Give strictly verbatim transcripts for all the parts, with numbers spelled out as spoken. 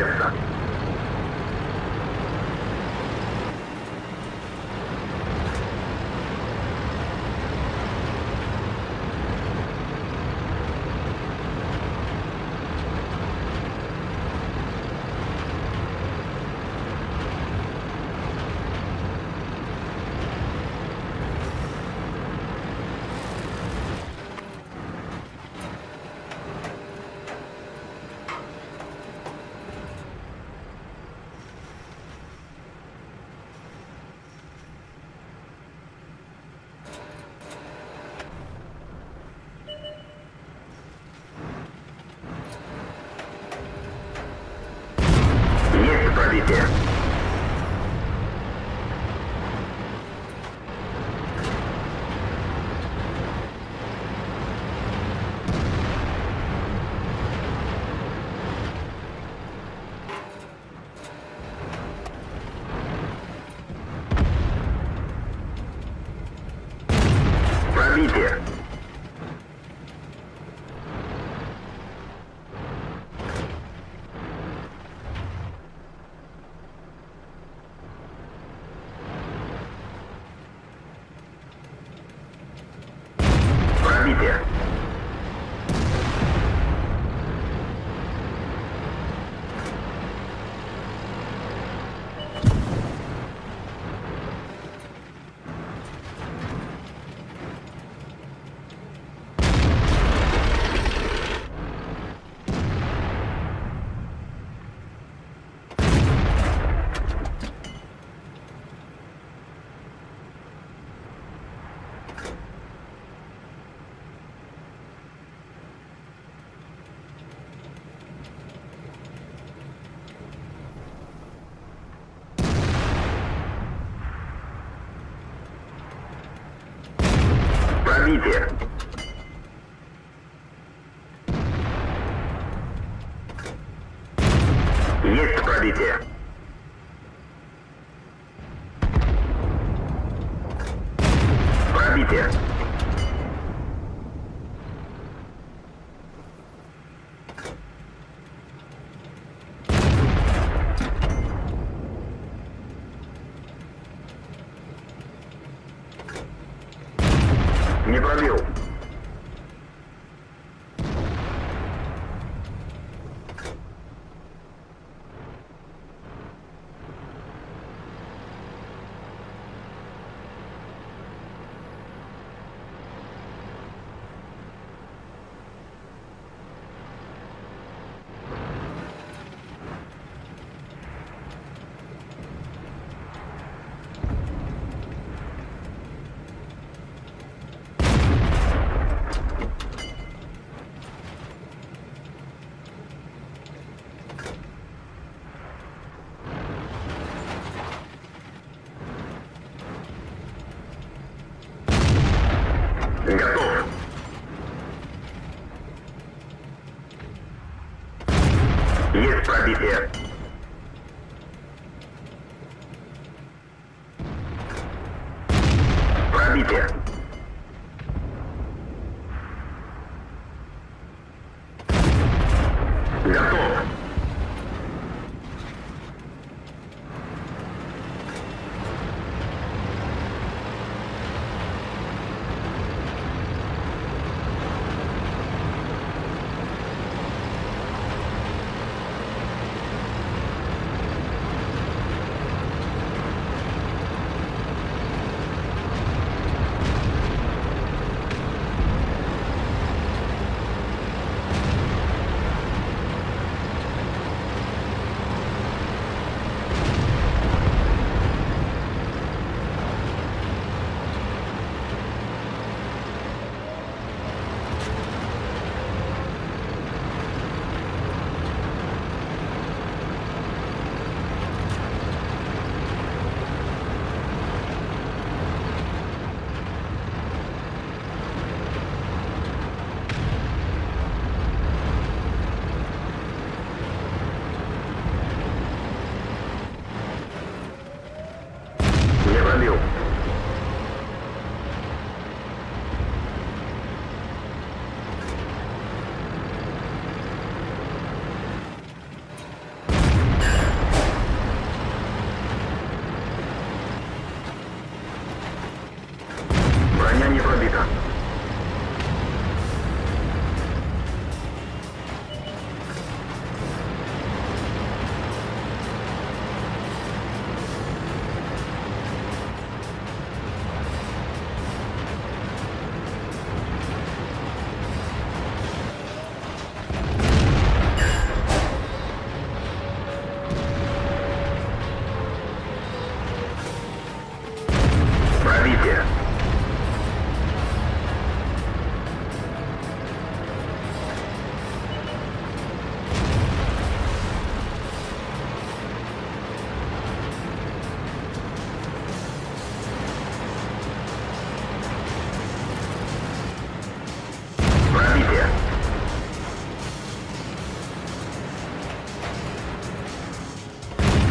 сердца. Пробитие. Пробитие. Есть пробитие. Пробитие. Не пробил. Готов. Есть пробитие. Пробитие. Готов.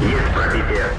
Есть пробитие.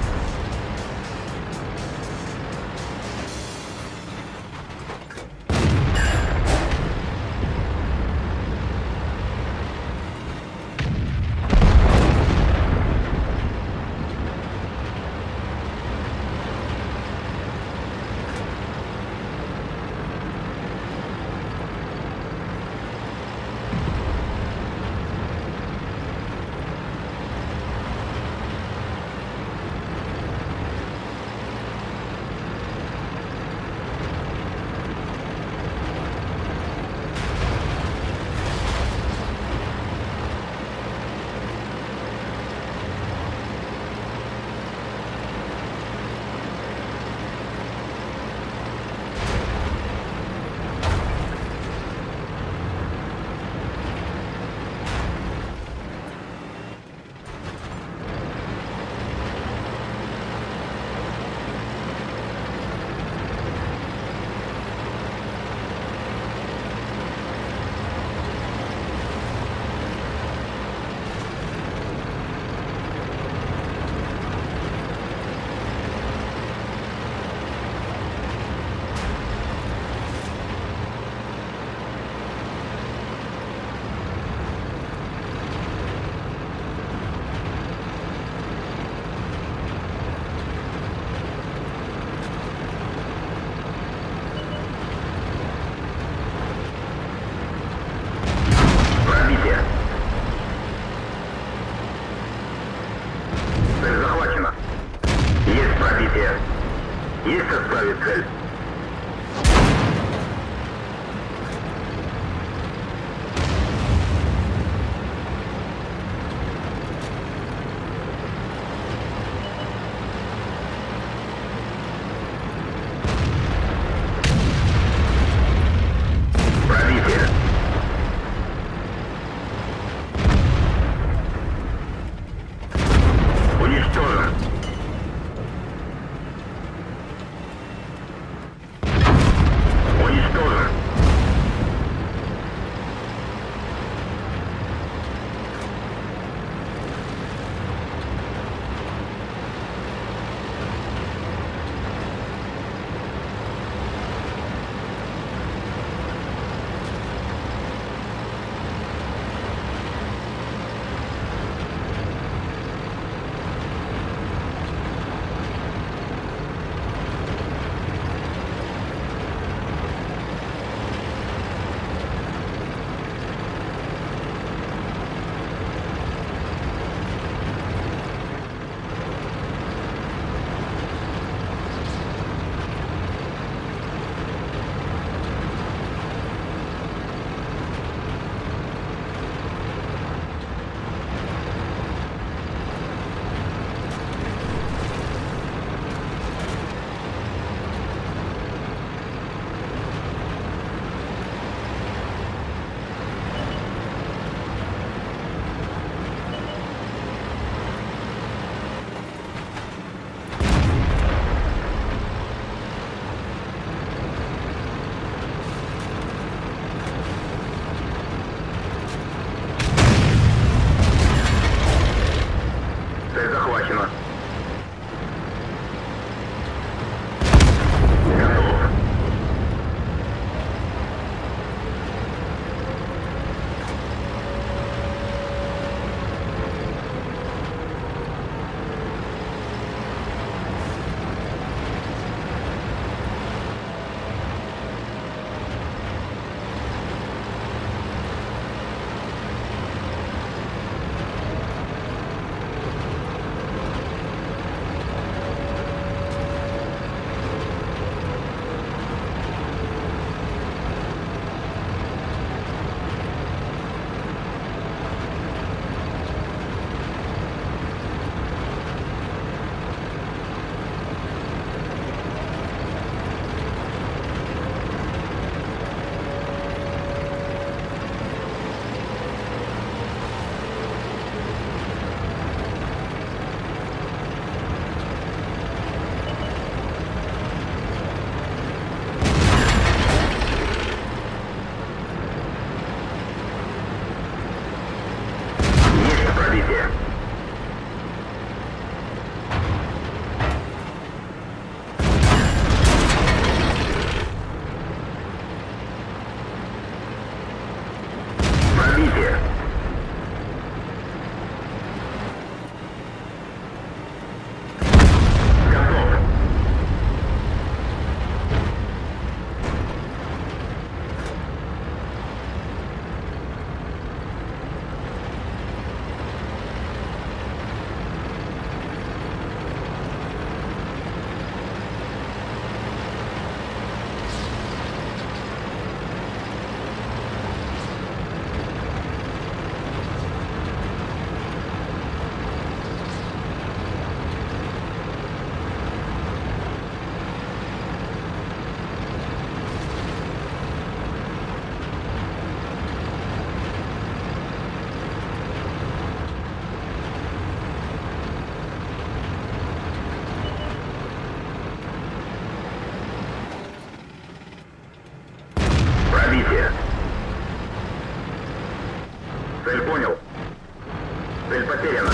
Цель потеряна.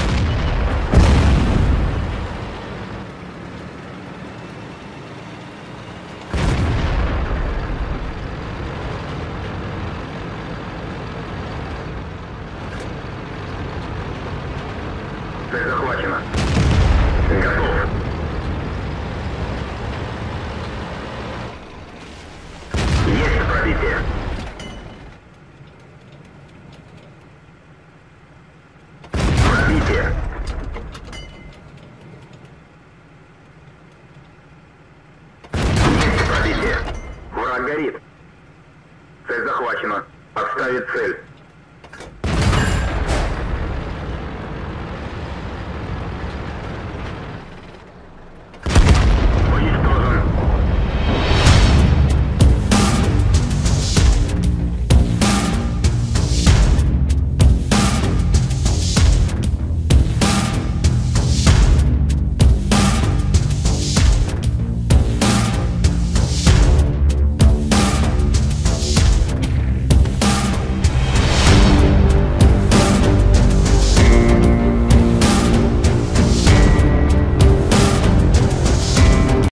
Цель захвачена. Готово.